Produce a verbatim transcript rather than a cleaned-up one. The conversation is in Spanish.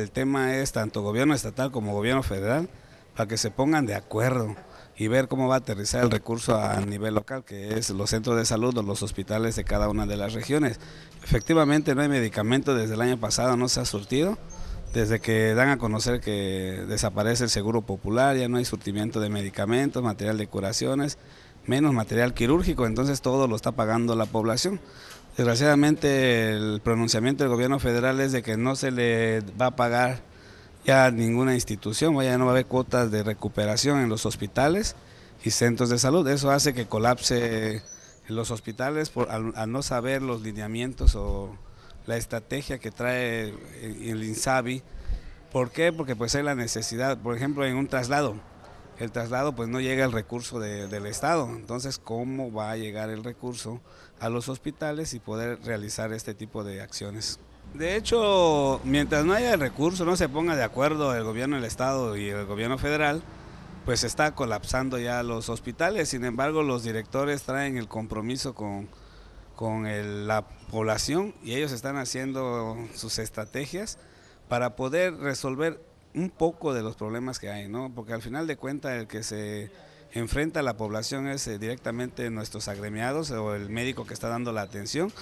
El tema es tanto gobierno estatal como gobierno federal para que se pongan de acuerdo y ver cómo va a aterrizar el recurso a nivel local, que es los centros de salud o los hospitales de cada una de las regiones. Efectivamente no hay medicamento, desde el año pasado no se ha surtido, desde que dan a conocer que desaparece el Seguro Popular, ya no hay surtimiento de medicamentos, material de curaciones, menos material quirúrgico, entonces todo lo está pagando la población. Desgraciadamente el pronunciamiento del gobierno federal es de que no se le va a pagar ya a ninguna institución, ya no va a haber cuotas de recuperación en los hospitales y centros de salud. Eso hace que colapse los hospitales por, al, al no saber los lineamientos o la estrategia que trae el INSABI. ¿Por qué? Porque pues hay la necesidad, por ejemplo en un traslado, el traslado pues no llega el recurso de, del Estado, entonces ¿cómo va a llegar el recurso a los hospitales y poder realizar este tipo de acciones? De hecho, mientras no haya el recurso, no se ponga de acuerdo el gobierno del Estado y el gobierno federal, pues está colapsando ya los hospitales. Sin embargo, los directores traen el compromiso con, con el, la población y ellos están haciendo sus estrategias para poder resolver un poco de los problemas que hay, ¿no? Porque al final de cuentas el que se enfrenta a la población es eh, directamente nuestros agremiados o el médico que está dando la atención.